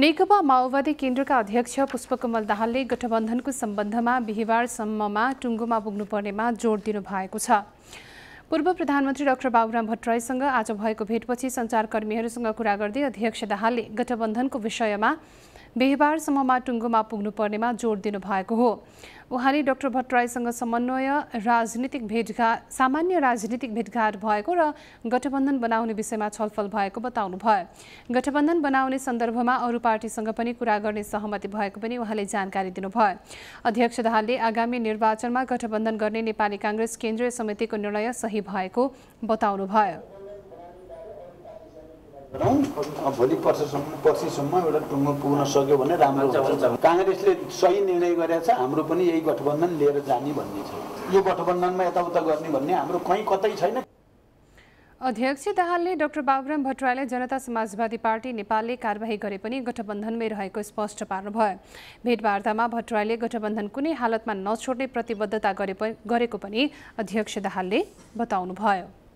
नेकपा माओवादी केन्द्रका अध्यक्ष पुष्पकमल दाहालले गठबन्धनको सम्बन्धमा बिहीबारसम्ममा टुङ्गोमा पुग्नुपर्नेमा जोड दिनुभएको छ। पूर्व प्रधानमन्त्री डाक्टर बाबुराम भट्टराईसँग आज भएको भेटपछि सञ्चारकर्मीहरूसँग कुरा गर्दै अध्यक्ष दाहालले गठबन्धनको विषयमा बिहीबारसम्ममा टुङ्गोमा पुग्नुपर्नेमा जोड दिनुभएको हो। उहाँले डाक्टर भट्टराईसँग समन्वय सामान्य राजनीतिक भेटघाट भएको र गठबन्धन बनाउने विषयमा छलफल भएको बताउनुभयो। गठबन्धन बनाउने सन्दर्भमा अरू पार्टीसँग पनि कुरा गर्ने सहमति भएको पनि उहाँले जानकारी दिनुभयो। अध्यक्ष दाहालले आगामी निर्वाचनमा गठबन्धन गर्ने नेपाली कांग्रेस केन्द्रीय समितिको निर्णय सही भएको बताउनुभयो। भोलि पर्सिसम्म एउटा टुङ्गो पुग्न सक्यो भने राम्रो हुन्छ। कांग्रेसले सही निर्णय गरेको छ। हाम्रो पनि यही गठबन्धन लिएर जाने भन्ने छ। यो गठबन्धनमा यताउता गर्ने भन्ने हाम्रो कहीँ कतै छैन। अध्यक्ष दाहालले डाक्टर बाबुराम भट्टराईलाई जनता समाजवादी पार्टी नेपालले कारबाही गरे पनि गठबन्धनमै रहेको स्पष्ट पार्नुभयो। भेटवार्तामा भट्टराईले गठबन्धन कुनै हालतमा नछोड्ने प्रतिबद्धता गरेको पनि अध्यक्ष दाहालले बताउनुभयो।